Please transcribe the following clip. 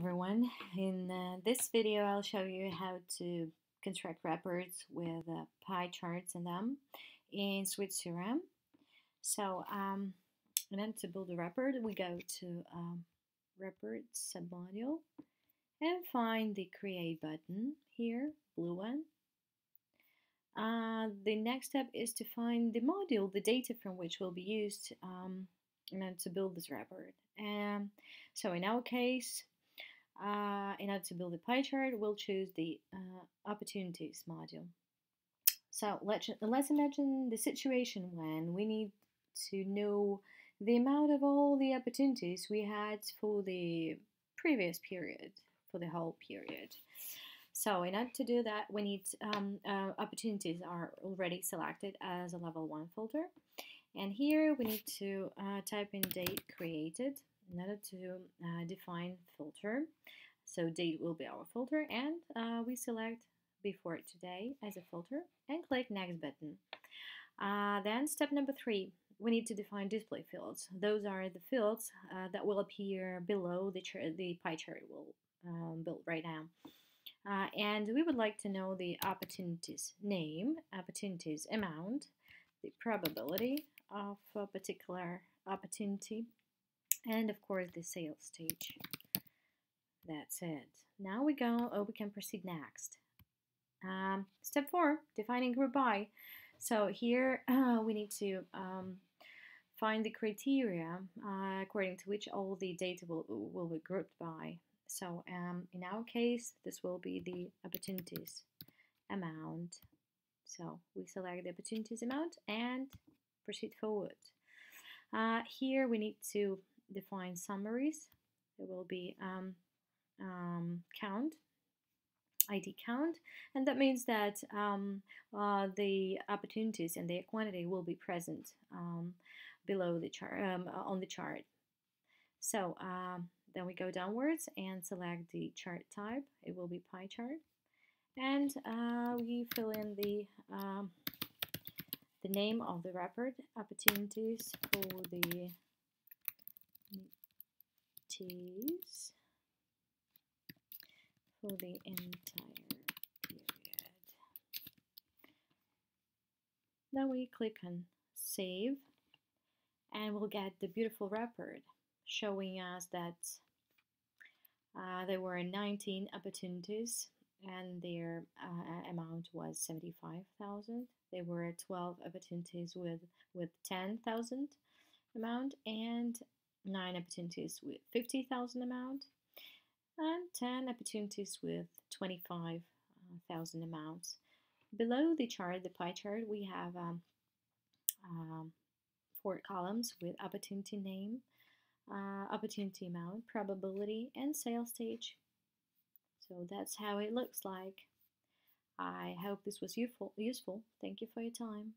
everyone. In this video I'll show you how to construct reports with pie charts in them in SwiftCRM. So and then to build a report we go to report submodule and find the create button here, blue one. The next step is to find the module, the data from which will be used and then to build this report. So in our case, in order to build a pie chart, we'll choose the opportunities module. So let's imagine the situation when we need to know the amount of all the opportunities we had for the previous period, for the whole period. So in order to do that, we need opportunities are already selected as a level 1 filter. And here we need to type in date created in order to define filter. So date will be our filter, and we select before today as a filter and click next button. Then step number 3, we need to define display fields. Those are the fields that will appear below the pie chart we'll build right now. And we would like to know the opportunities name, opportunities amount, the probability of a particular opportunity, and of course the sales stage. That's it. Now we go, we can proceed next. Step 4, defining group by. So here we need to find the criteria according to which all the data will be grouped by. So in our case, this will be the opportunities amount. So we select the opportunities amount and proceed forward. Here we need to define summaries. There will be count, ID count, and that means that the opportunities and their quantity will be present below the chart, on the chart. So then we go downwards and select the chart type. It will be pie chart, and we fill in the name of the report, opportunities for the entire period. Then we click on save, and we'll get the beautiful report showing us that there were 19 opportunities and their amount was 75,000. There were 12 opportunities with 10,000 amount, and 9 opportunities with 50,000 amount, and 10 opportunities with 25,000 amounts. Below the chart, the pie chart, we have 4 columns with opportunity name, opportunity amount, probability, and sales stage. So that's how it looks like. I hope this was useful. Thank you for your time.